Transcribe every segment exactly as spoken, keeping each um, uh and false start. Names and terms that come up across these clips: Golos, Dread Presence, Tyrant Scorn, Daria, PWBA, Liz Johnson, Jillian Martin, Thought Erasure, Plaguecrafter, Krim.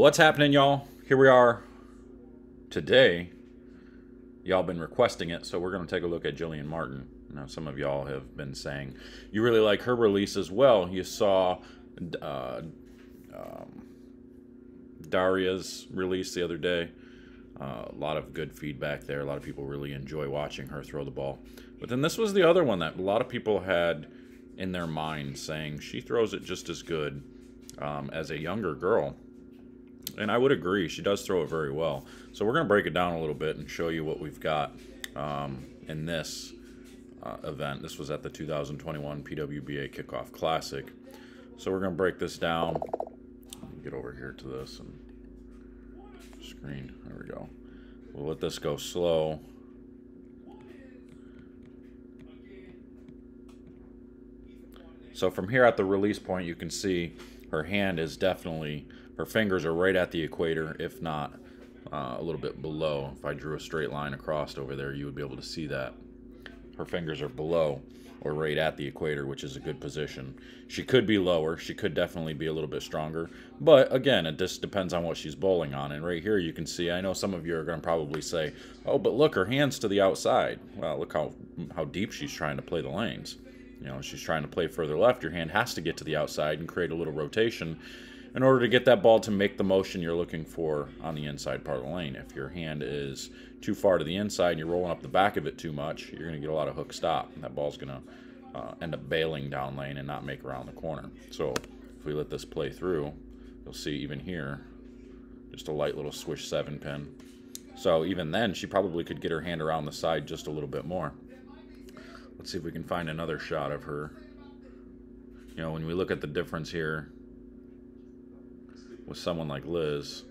what's happening, y'all? Here we are today. Y'all been requesting it, so we're going to take a look at Jillian Martin. Now, some of y'all have been saying you really like her release as well. You saw uh, um, Daria's release the other day. Uh, a lot of good feedback there. A lot of people really enjoy watching her throw the ball. But then this was the other one that a lot of people had in their mind saying she throws it just as good um, as a younger girl. And I would agree, she does throw it very well. So we're going to break it down a little bit and show you what we've got um, in this uh, event. This was at the two thousand twenty-one P W B A Kickoff Classic. So we're going to break this down. Get over here to this and screen. There we go. We'll let this go slow. So from here at the release point, you can see her hand is definitely... her fingers are right at the equator, if not uh, a little bit below. If I drew a straight line across over there, you would be able to see that. Her fingers are below or right at the equator, which is a good position. She could be lower. She could definitely be a little bit stronger. But again, it just depends on what she's bowling on. And right here you can see, I know some of you are going to probably say, oh, but look, her hand's to the outside. Well, look how, how deep she's trying to play the lanes. You know, she's trying to play further left. Your hand has to get to the outside and create a little rotation in order to get that ball to make the motion you're looking for on the inside part of the lane. If your hand is too far to the inside and you're rolling up the back of it too much, you're going to get a lot of hook stop, and that ball's going to uh, end up bailing down lane and not make around the corner. So if we let this play through, you'll see even here, just a light little swish seven pin. So even then, she probably could get her hand around the side just a little bit more. Let's see if we can find another shot of her. You know, when we look at the difference here, with someone like Liz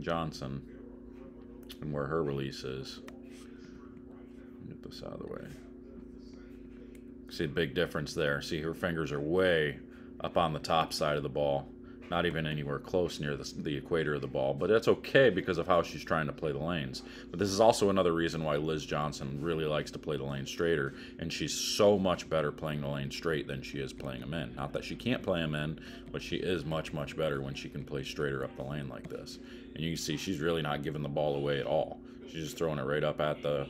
Johnson and where her release is. Get this out of the way. See a big difference there. See, her fingers are way up on the top side of the ball, not even anywhere close near the, the equator of the ball, but that's okay because of how she's trying to play the lanes. But this is also another reason why Liz Johnson really likes to play the lane straighter, and she's so much better playing the lane straight than she is playing them in. Not that she can't play them in, but she is much, much better when she can play straighter up the lane like this. And you can see she's really not giving the ball away at all. She's just throwing it right up at the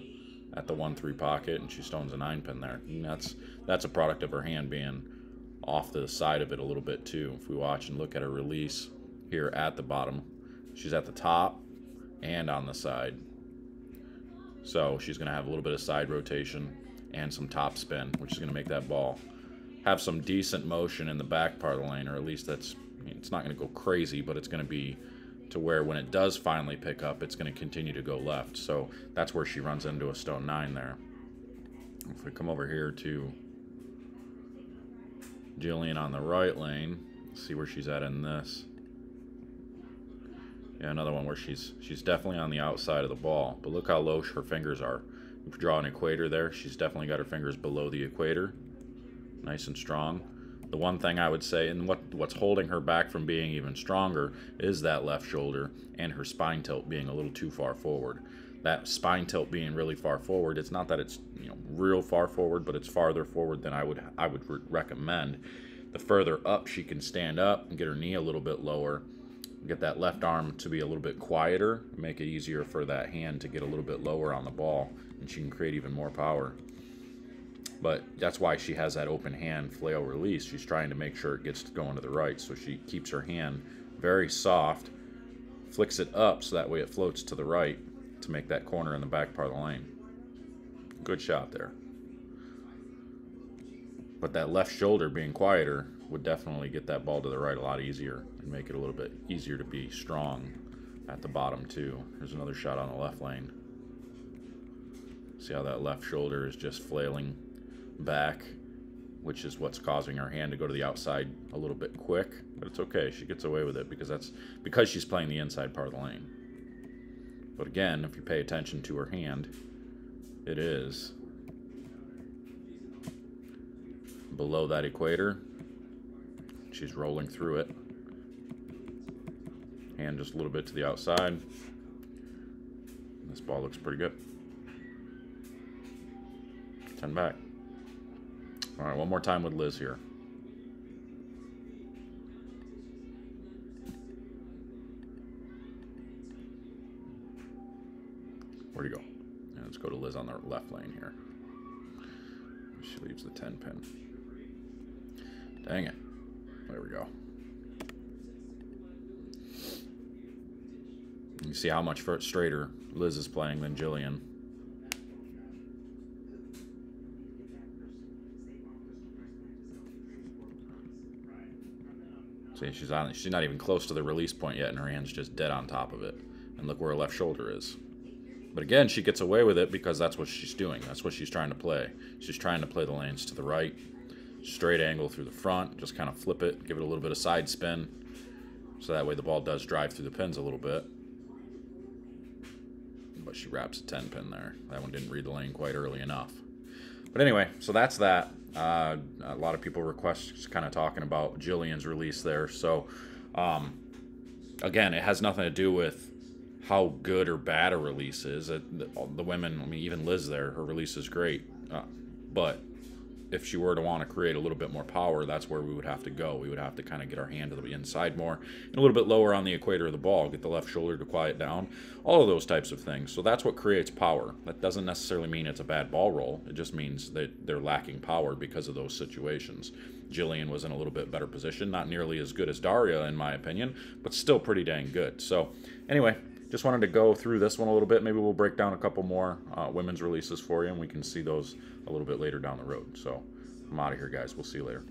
at the one three pocket, and she stones a nine pin there. And that's, that's a product of her hand being off to the side of it a little bit too. If we watch and look at her release here at the bottom, she's at the top and on the side. So she's going to have a little bit of side rotation and some top spin, which is going to make that ball have some decent motion in the back part of the lane, or at least that's, I mean, it's not going to go crazy, but it's going to be to where when it does finally pick up, it's going to continue to go left. So that's where she runs into a stone nine there. If we come over here to Jillian on the right lane, see where she's at in this. Yeah, another one where she's she's definitely on the outside of the ball, but look how low her fingers are. If you draw an equator there, she's definitely got her fingers below the equator, nice and strong. The one thing I would say, and what what's holding her back from being even stronger, is that left shoulder and her spine tilt being a little too far forward. That spine tilt being really far forward, it's not that it's, you know, real far forward, but it's farther forward than I would I would re recommend. The further up she can stand up and get her knee a little bit lower, get that left arm to be a little bit quieter, make it easier for that hand to get a little bit lower on the ball, and she can create even more power. But that's why she has that open hand flail release. She's trying to make sure it gets going to the right, so she keeps her hand very soft, flicks it up so that way it floats to the right to make that corner in the back part of the lane. Good shot there. But that left shoulder being quieter would definitely get that ball to the right a lot easier and make it a little bit easier to be strong at the bottom too. There's another shot on the left lane. See how that left shoulder is just flailing back, which is what's causing her hand to go to the outside a little bit quick, but it's okay. She gets away with it because that's because she's playing the inside part of the lane. But again, if you pay attention to her hand, it is below that equator. She's rolling through it. Hand just a little bit to the outside. This ball looks pretty good. ten back. All right, one more time with Liz here. we go. And let's go to Liz on the left lane here. She leaves the ten pin. Dang it. There we go. You see how much straighter Liz is playing than Jillian. See, she's on. She's not even close to the release point yet, and her hand's just dead on top of it. And look where her left shoulder is. But again, she gets away with it because that's what she's doing. That's what she's trying to play. She's trying to play the lanes to the right, straight angle through the front, just kind of flip it, give it a little bit of side spin, so that way the ball does drive through the pins a little bit. But she wraps a ten pin there. That one didn't read the lane quite early enough. But anyway, so that's that. Uh, a lot of people request kind of talking about Jillian's release there. So, um, again, it has nothing to do with how good or bad a release is. It, the, the women, I mean, even Liz there, her release is great. Uh, but if she were to want to create a little bit more power, that's where we would have to go. We would have to kind of get our hand to the inside more and a little bit lower on the equator of the ball, get the left shoulder to quiet down, all of those types of things. So that's what creates power. That doesn't necessarily mean it's a bad ball roll. It just means that they're lacking power because of those situations. Jillian was in a little bit better position, not nearly as good as Daria in my opinion, but still pretty dang good. So anyway, just wanted to go through this one a little bit. Maybe we'll break down a couple more uh, women's releases for you, and we can see those a little bit later down the road. So I'm out of here, guys. We'll see you later.